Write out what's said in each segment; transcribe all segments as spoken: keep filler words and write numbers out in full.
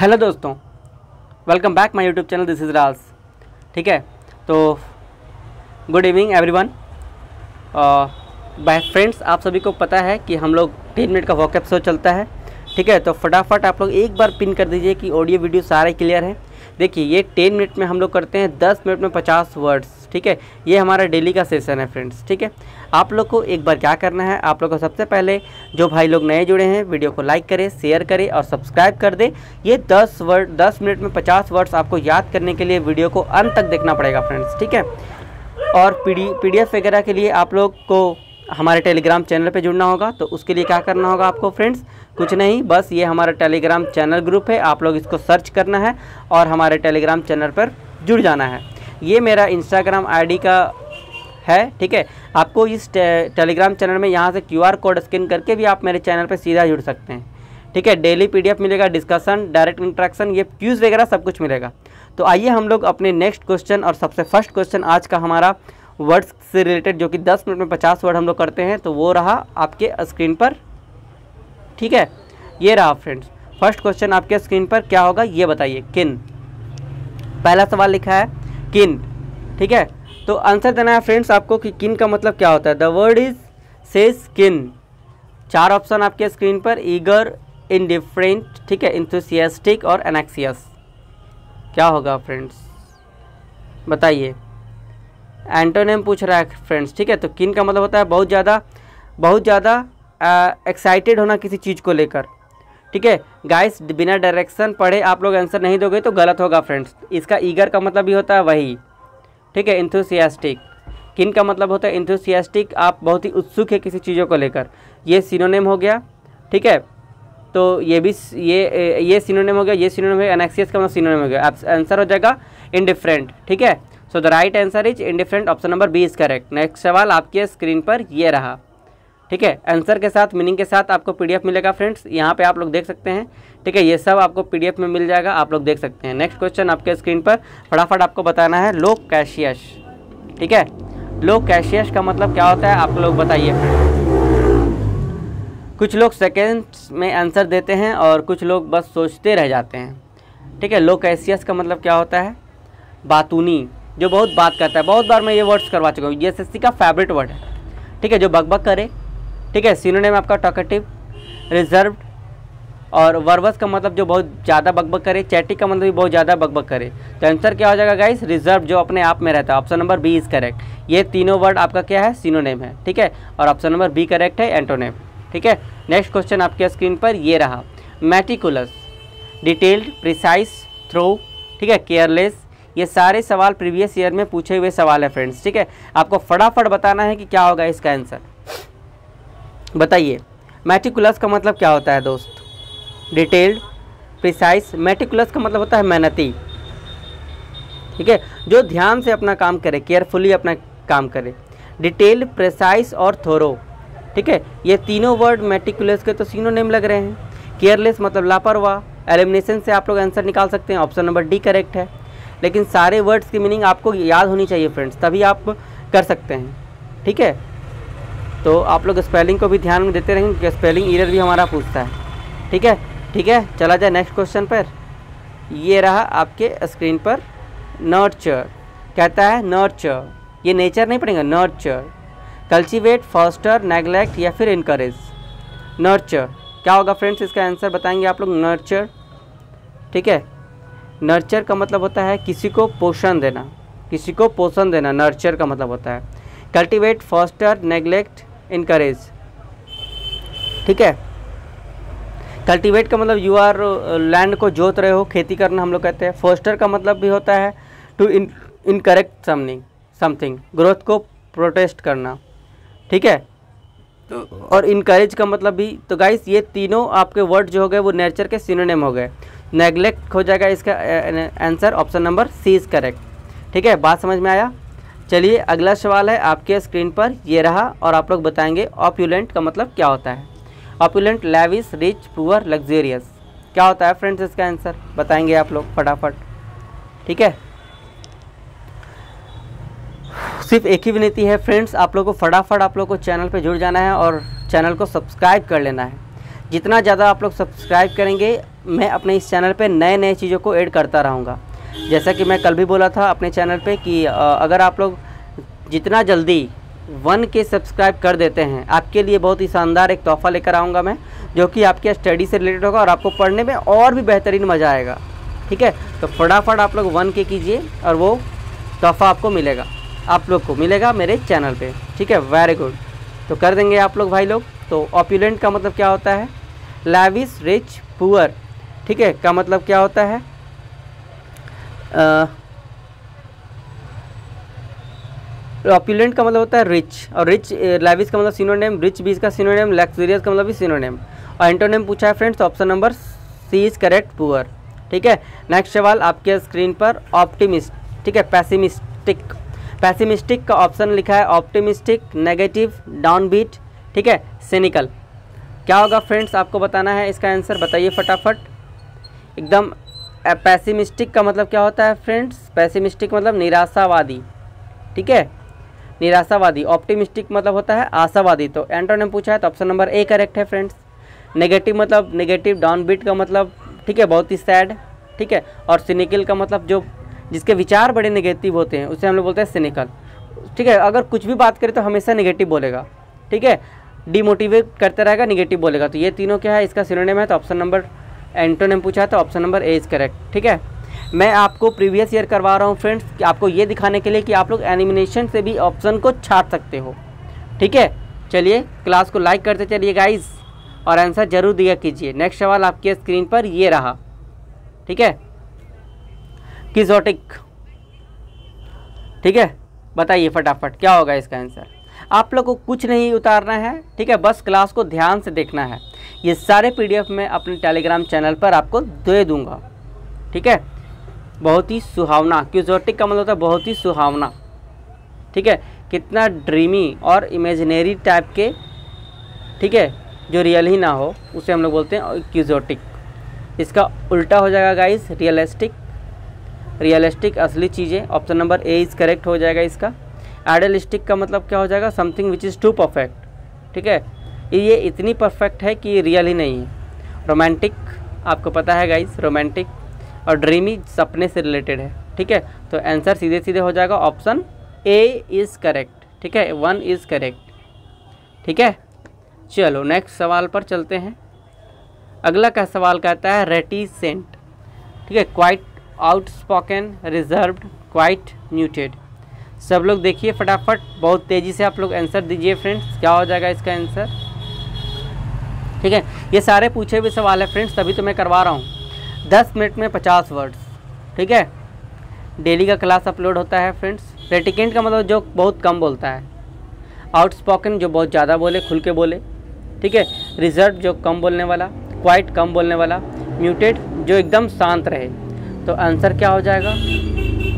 Hello दोस्तों, welcome back my YouTube channel this is Raj. ठीक है, तो good evening everyone. Bye friends, आप सभी को पता है कि हम लोग टेन मिनट का वॉकअप शो चलता है। ठीक है, तो फटाफट आप लोग एक बार पिन कर दीजिए कि ऑडियो वीडियो सारे क्लियर हैं। देखिए, ये टेन मिनट में हम लोग करते हैं, दस मिनट में पचास वर्ड्स। ठीक है, ये हमारा डेली का सेशन है फ्रेंड्स। ठीक है, आप लोग को एक बार क्या करना है, आप लोग को सबसे पहले जो भाई लोग नए जुड़े हैं वीडियो को लाइक करें, शेयर करें और सब्सक्राइब कर दें। ये दस वर्ड दस मिनट में पचास वर्ड्स आपको याद करने के लिए वीडियो को अंत तक देखना पड़ेगा फ्रेंड्स। ठीक है, और पी डी एफ वगैरह के लिए आप लोग को हमारे टेलीग्राम चैनल पे जुड़ना होगा। तो उसके लिए क्या करना होगा आपको फ्रेंड्स, कुछ नहीं, बस ये हमारा टेलीग्राम चैनल ग्रुप है, आप लोग इसको सर्च करना है और हमारे टेलीग्राम चैनल पर जुड़ जाना है। ये मेरा इंस्टाग्राम आईडी का है। ठीक है, आपको इस टे, टेलीग्राम चैनल में यहाँ से क्यूआर कोड स्कैन करके भी आप मेरे चैनल पर सीधा जुड़ सकते हैं। ठीक है, डेली पीडीएफ मिलेगा, डिस्कशन, डायरेक्ट इंटरेक्शन, ये क्यूज़ वगैरह सब कुछ मिलेगा। तो आइए हम लोग अपने नेक्स्ट क्वेश्चन, और सबसे फर्स्ट क्वेश्चन आज का हमारा वर्ड्स से रिलेटेड, जो कि दस मिनट में पचास वर्ड हम लोग करते हैं, तो वो रहा आपके स्क्रीन पर। ठीक है, ये रहा फ्रेंड्स फर्स्ट क्वेश्चन आपके स्क्रीन पर। क्या होगा ये बताइए, किन। पहला सवाल लिखा है किन। ठीक है, तो आंसर देना है फ्रेंड्स आपको कि किन का मतलब क्या होता है। द वर्ड इज सेज किन। चार ऑप्शन आपके स्क्रीन पर, ईगर, इनडिफरेंट, ठीक है, इंथुसियास्टिक और एनेक्सियस। क्या होगा फ्रेंड्स बताइए, एंटोनिम पूछ रहा है फ्रेंड्स। ठीक है, तो किन का मतलब होता है बहुत ज़्यादा बहुत ज़्यादा एक्साइटेड होना किसी चीज़ को लेकर। ठीक है गाइस, बिना डायरेक्शन पढ़े आप लोग आंसर नहीं दोगे तो गलत होगा फ्रेंड्स। इसका ईगर का मतलब भी होता है वही। ठीक है, इंथुसियास्टिक, किन का मतलब होता है इंथुसियास्टिक, आप बहुत ही उत्सुक है किसी चीज़ों को लेकर। ये सिनोनिम हो गया। ठीक है, तो ये भी ये ये सिनोनिम हो गया, ये सिनोनिम हो गया, एनेक्सियस का मतलब सिनोनिम हो गया। आंसर हो जाएगा इनडिफरेंट। ठीक है, so the right answer is indifferent, option number B is correct. Next सवाल आपके स्क्रीन पर ये रहा। ठीक है, आंसर के साथ मीनिंग के साथ आपको पीडीएफ मिलेगा फ्रेंड्स, यहाँ पे आप लोग देख सकते हैं। ठीक है, ये सब आपको पीडीएफ में मिल जाएगा, आप लोग देख सकते हैं। नेक्स्ट क्वेश्चन आपके स्क्रीन पर, फटाफट आपको बताना है, लो कैशियस। ठीक है, लो कैशियस का मतलब क्या होता है आप लोग बताइए फ्रेंड्स। कुछ लोग सेकेंड्स में आंसर देते हैं और कुछ लोग बस सोचते रह जाते हैं। ठीक है, लो कैशियस का मतलब क्या होता है, बातूनी, जो बहुत बात करता है। बहुत बार मैं ये वर्ड्स करवा चुका हूँ, ये एसएससी का फेवरेट वर्ड है। ठीक है, जो बकबक करे। ठीक है, सिनोनिम आपका टॉकेटिव, रिजर्व्ड और वर्बस का मतलब जो बहुत ज़्यादा बकबक करे, चैटी का मतलब भी बहुत ज़्यादा बकबक करे। तो आंसर क्या हो जाएगा गाइस, रिजर्व्ड, जो अपने आप में रहता है, option number B is correct. ये तीनों वर्ड आपका क्या है, सिनोनिम है। ठीक है, और ऑप्शन नंबर बी करेक्ट है, एंटोनिम। ठीक है, नेक्स्ट क्वेश्चन आपके स्क्रीन पर ये रहा, मेटिकुलस, डिटेल्ड, प्रिसाइस, थ्रो, ठीक है, केयरलेस। ये सारे सवाल प्रीवियस ईयर में पूछे हुए सवाल है फ्रेंड्स। ठीक है, आपको फटाफट बताना है कि क्या होगा इसका आंसर, बताइए। मेटिकुलस का मतलब क्या होता है दोस्त, डिटेल्ड, प्रिसाइस। मेटिकुलस का मतलब होता है मेहनती। ठीक है, जो ध्यान से अपना काम करे, केयरफुली अपना काम करे। डिटेल्ड, प्रिसाइस और थोरो, ठीक है, ये तीनों वर्ड मेटिकुलस के तो सिनोनिम लग रहे हैं। केयरलेस मतलब लापरवाह, एलिमिनेशन से आप लोग आंसर निकाल सकते हैं, ऑप्शन नंबर डी करेक्ट है। लेकिन सारे वर्ड्स की मीनिंग आपको याद होनी चाहिए फ्रेंड्स, तभी आप कर सकते हैं। ठीक है, तो आप लोग स्पेलिंग को भी ध्यान में देते रहेंगे क्योंकि स्पेलिंग एरर भी हमारा पूछता है। ठीक है, ठीक है, चला जाए नेक्स्ट क्वेश्चन पर। ये रहा आपके स्क्रीन पर, नर्चर, कहता है नर्चर, ये नेचर नहीं पड़ेगा, नर्चर, कल्टिवेट, फॉस्टर, नेगलेक्ट या फिर इनकरेज। नर्चर क्या होगा फ्रेंड्स, इसका आंसर बताएंगे आप लोग, नर्चर। ठीक है, नर्चर का मतलब होता है किसी को पोषण देना, किसी को पोषण देना, नर्चर का मतलब होता है। Cultivate, foster, neglect, encourage. ठीक है, कल्टीवेट का मतलब यू आर लैंड को जोत रहे हो, खेती करना हम लोग कहते हैं। फॉस्टर का मतलब भी होता है to incorrect something something growth को प्रोटेस्ट करना। ठीक है, तो और इनकरेज का मतलब भी, तो गाइस ये तीनों आपके वर्ड जो हो गए वो नेचर के सिनोनिम हो गए। नेगलेक्ट हो जाएगा इसका answer, option number C is correct. ठीक है, बात समझ में आया। चलिए अगला सवाल है आपके स्क्रीन पर, ये रहा, और आप लोग बताएंगे ऑपुलेंट का मतलब क्या होता है। Opulent, lavish, rich, poor, luxurious, क्या होता है फ्रेंड्स इसका आंसर बताएंगे आप लोग फटाफट। ठीक है, सिर्फ एक ही विनती है फ्रेंड्स, आप लोग को फटाफट आप लोग को चैनल पर जुड़ जाना है और चैनल को सब्सक्राइब कर लेना है। जितना ज़्यादा आप लोग सब्सक्राइब करेंगे मैं अपने इस चैनल पे नए नए चीज़ों को ऐड करता रहूँगा। जैसा कि मैं कल भी बोला था अपने चैनल पे कि अगर आप लोग जितना जल्दी वन के सब्सक्राइब कर देते हैं, आपके लिए बहुत ही शानदार एक तोहफ़ा लेकर आऊँगा मैं, जो कि आपके स्टडी से रिलेटेड होगा और आपको पढ़ने में और भी बेहतरीन मज़ा आएगा। ठीक है, तो फटाफट आप लोग वन के कीजिए और वो तोहफ़ा आपको मिलेगा, आप लोग को मिलेगा मेरे चैनल पे। ठीक है, वेरी गुड। तो कर देंगे आप लोग भाई लोग। तो ऑपुलेंट का मतलब क्या होता है? Lavish, rich, poor. ठीक है, का मतलब क्या होता है? ऑपुलेंट का मतलब होता है रिच, और रिच लैविश का मतलब सिनोनिम, रिच भी इसका सिनोनिम, लग्जरियस का मतलब भी सिनोनिम, और एंटोनिम पूछा है friends. Option number C is correct, poor. ठीक है, नेक्स्ट सवाल आपके स्क्रीन पर ऑप्टिमिस्ट, ठीक है, पैसिमिस्टिक। पैसिमिस्टिक का ऑप्शन लिखा है ऑप्टिमिस्टिक, नेगेटिव, डाउनबीट, ठीक है, सिनिकल। क्या होगा फ्रेंड्स, आपको बताना है इसका आंसर, बताइए फटाफट एकदम। पैसिमिस्टिक का मतलब क्या होता है फ्रेंड्स? पैसिमिस्टिक मतलब निराशावादी, ठीक है, निराशावादी। ऑप्टिमिस्टिक मतलब होता है आशावादी। तो एंटोनिम पूछा है तो ऑप्शन नंबर ए करेक्ट है फ्रेंड्स। नेगेटिव मतलब नेगेटिव, डाउनबीट का मतलब, ठीक है, बहुत ही सैड, ठीक है, और सिनिकल का मतलब जो जिसके विचार बड़े नेगेटिव होते हैं उसे हम लोग बोलते हैं सिनिकल। ठीक है, अगर कुछ भी बात करें तो हमेशा नेगेटिव बोलेगा, ठीक है, डिमोटिवेट करता रहेगा, नेगेटिव बोलेगा। तो ये तीनों क्या है, इसका सिनोनिम है। तो ऑप्शन नंबर एंटोनिम पूछा है तो option number A is correct. ठीक है, मैं आपको प्रीवियस ईयर करवा रहा हूँ फ्रेंड्स, कि आपको ये दिखाने के लिए कि आप लोग एलिमिनेशन से भी ऑप्शन को छाट सकते हो। ठीक है, चलिए क्लास को लाइक करते चलिए गाइज, और आंसर जरूर दिया कीजिए। नेक्स्ट सवाल आपके स्क्रीन पर ये रहा, ठीक है, किजोटिक। ठीक है, बताइए फटाफट क्या होगा इसका आंसर। आप लोग को कुछ नहीं उतारना है, ठीक है, बस क्लास को ध्यान से देखना है। ये सारे पीडीएफ मैं अपने टेलीग्राम चैनल पर आपको दे दूंगा। ठीक है, बहुत ही सुहावना, किजोटिक का मतलब होता है बहुत ही सुहावना। ठीक है, कितना ड्रीमी और इमेजिनरी टाइप के, ठीक है, जो रियल ही ना हो उसे हम लोग बोलते हैं किजोटिक। इसका उल्टा हो जाएगा गाइस, रियलिस्टिक। रियलिस्टिक असली चीज़ें, option number A is correct हो जाएगा इसका। आइडियलिस्टिक का मतलब क्या हो जाएगा? Something which is too perfect, ठीक है, ये इतनी परफेक्ट है कि ये रियल ही नहीं है। रोमांटिक, आपको पता है गाइस, रोमांटिक और ड्रीमी सपने से रिलेटेड है। ठीक है, तो आंसर सीधे सीधे हो जाएगा ऑप्शन ए इज़ करेक्ट। ठीक है, वन इज़ करेक्ट। ठीक है, चलो नेक्स्ट सवाल पर चलते हैं। अगला का सवाल कहता है रेटिसेंट, ठीक है, quite outspoken, reserved, quite, muted. सब लोग देखिए फटाफट, बहुत तेज़ी से आप लोग आंसर दीजिए फ्रेंड्स, क्या हो जाएगा इसका आंसर। ठीक है, ये सारे पूछे हुए सवाल है फ्रेंड्स, तभी तो मैं करवा रहा हूँ। दस मिनट में पचास वर्ड्स, ठीक है, डेली का क्लास अपलोड होता है फ्रेंड्स। रेटिकेंट का मतलब जो बहुत कम बोलता है, आउटस्पोकन जो बहुत ज़्यादा बोले, खुल के बोले, ठीक है, रिजर्व्ड जो कम बोलने वाला, क्वाइट कम बोलने वाला, म्यूटेड जो एकदम शांत रहे। तो आंसर क्या हो जाएगा?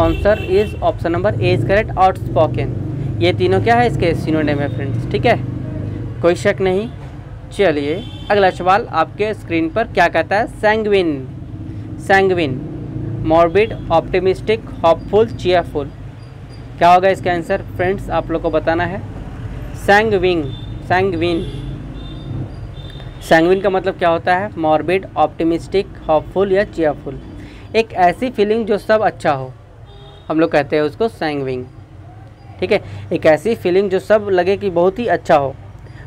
Answer is option number A is correct, outspoken. ये तीनों क्या है, इसके सिनोनिम है फ्रेंड्स। ठीक है, कोई शक नहीं। चलिए अगला सवाल आपके स्क्रीन पर क्या कहता है? Sanguine, sanguine, morbid, optimistic, hopeful, cheerful. क्या होगा इसका आंसर फ्रेंड्स, आप लोग को बताना है। सैंग्विन, सैंग्विन, सैंग्विन का मतलब क्या होता है? मॉर्बिड, ऑप्टिमिस्टिक, होपफुल या चीयरफुल। एक ऐसी फीलिंग जो सब अच्छा हो, हम लोग कहते हैं उसको सैंग्विन। ठीक है, एक ऐसी फीलिंग जो सब लगे कि बहुत ही अच्छा हो,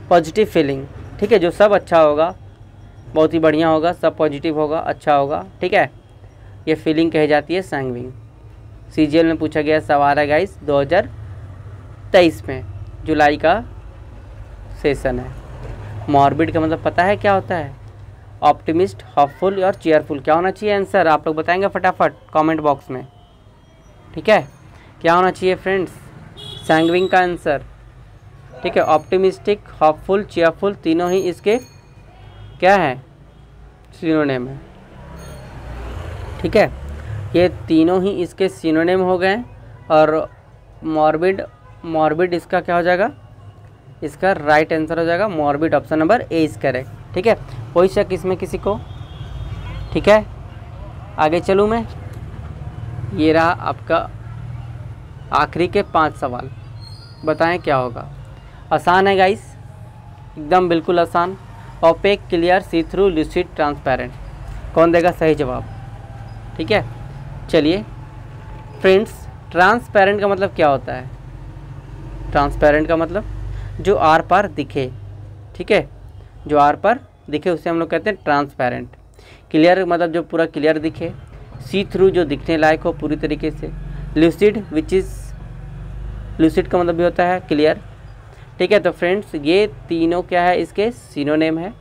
पॉजिटिव फीलिंग। ठीक है, जो सब अच्छा होगा, बहुत ही बढ़िया होगा, सब पॉजिटिव होगा, अच्छा होगा। ठीक है, ये फीलिंग कही जाती है सैंग्विन। सीजीएल में पूछा गया सवाल है गाइस, दो हज़ार तेईस में जुलाई का सेशन है। मॉर्बिड का मतलब पता है क्या होता है? ऑप्टिमिस्ट, होपफुल और चीयरफुल। क्या होना चाहिए आंसर, आप लोग बताएंगे फटाफट कमेंट बॉक्स में। ठीक है, क्या होना चाहिए फ्रेंड्स सैंग्विन का आंसर? ठीक है, ऑप्टिमिस्टिक, होपफुल, चीयरफुल, तीनों ही इसके क्या है, सिनोनिम है। ठीक है, ये तीनों ही इसके सिनोनिम हो गए। और मॉर्बिड, मॉर्बिड इसका क्या हो जाएगा? इसका राइट आंसर हो जाएगा morbid, option number A is correct. ठीक है, कोई शक इसमें किसी को? ठीक है, आगे चलूँ मैं। ये रहा आपका आखिरी के पांच सवाल, बताएं क्या होगा। आसान है गाइस, एकदम बिल्कुल आसान। Opaque, clear, see through, lucid, transparent. कौन देगा सही जवाब। ठीक है, चलिए फ्रेंड्स, ट्रांसपेरेंट का मतलब क्या होता है? ट्रांसपेरेंट का मतलब जो आर पार दिखे। ठीक है, जो आर पार दिखे उसे हम लोग कहते हैं ट्रांसपेरेंट। क्लियर मतलब जो पूरा क्लियर दिखे। सी थ्रू जो दिखने लायक हो पूरी तरीके से। लूसिड विच इज़, लूसिड का मतलब भी होता है क्लियर। ठीक है, तो फ्रेंड्स ये तीनों क्या है, इसके सिनोनेम है।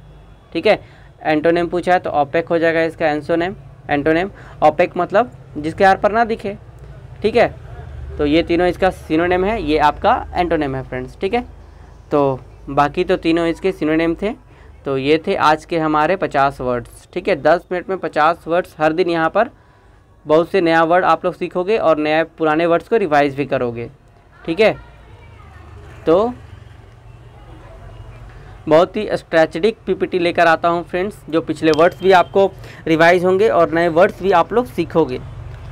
ठीक है, एंटोनेम पूछा है तो ओपेक हो जाएगा इसका एंसोनेम एंटोनेम। ओपेक मतलब जिसके आर पर ना दिखे। ठीक है, तो ये तीनों इसका सिनोनेम है, ये आपका एंटोनेम है फ्रेंड्स। ठीक है, तो बाकी तो तीनों इसके सिनोनेम थे। तो ये थे आज के हमारे पचास वर्ड्स। ठीक है, दस मिनट में पचास वर्ड्स। हर दिन यहाँ पर बहुत से नया वर्ड आप लोग सीखोगे और नए पुराने वर्ड्स को रिवाइज भी करोगे। ठीक है, तो बहुत ही स्ट्रैटेजिक पीपीटी लेकर आता हूँ फ्रेंड्स, जो पिछले वर्ड्स भी आपको रिवाइज होंगे और नए वर्ड्स भी आप लोग सीखोगे।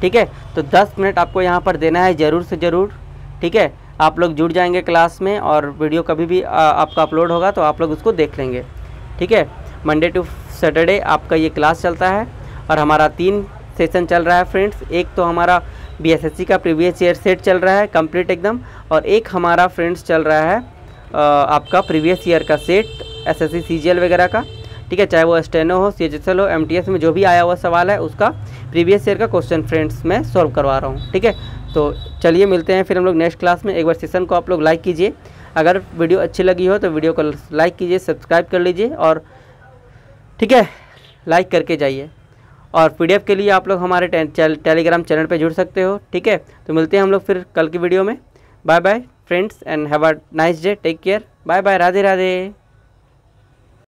ठीक है, तो दस मिनट आपको यहाँ पर देना है ज़रूर से ज़रूर। ठीक है, आप लोग जुड़ जाएंगे क्लास में और वीडियो कभी भी आ, आपका अपलोड होगा तो आप लोग उसको देख लेंगे। ठीक है, मंडे टू सैटरडे आपका ये क्लास चलता है और हमारा तीन सेशन चल रहा है फ्रेंड्स। एक तो हमारा बी एस एस सी का प्रीवियस ईयर सेट चल रहा है कंप्लीट एकदम, और एक हमारा फ्रेंड्स चल रहा है आ, आपका प्रीवियस ईयर का set S S C C G L वगैरह का। ठीक है, चाहे वो स्टेनो हो, सी एच एस एल हो, एम टी एस में जो भी आया हुआ सवाल है उसका प्रीवियस ईयर का क्वेश्चन फ्रेंड्स मैं सॉल्व करवा रहा हूँ। ठीक है, तो चलिए मिलते हैं फिर हम लोग नेक्स्ट क्लास में। एक बार सेशन को आप लोग लाइक कीजिए, अगर वीडियो अच्छी लगी हो तो वीडियो को लाइक कीजिए, सब्सक्राइब कर लीजिए और ठीक है लाइक करके जाइए। और पी डी एफ के लिए आप लोग हमारे टेलीग्राम चैनल पर जुड़ सकते हो। ठीक है, तो मिलते हैं हम लोग फिर कल की वीडियो में। Bye bye friends and have a nice day, take care, bye bye, Radhe Radhe.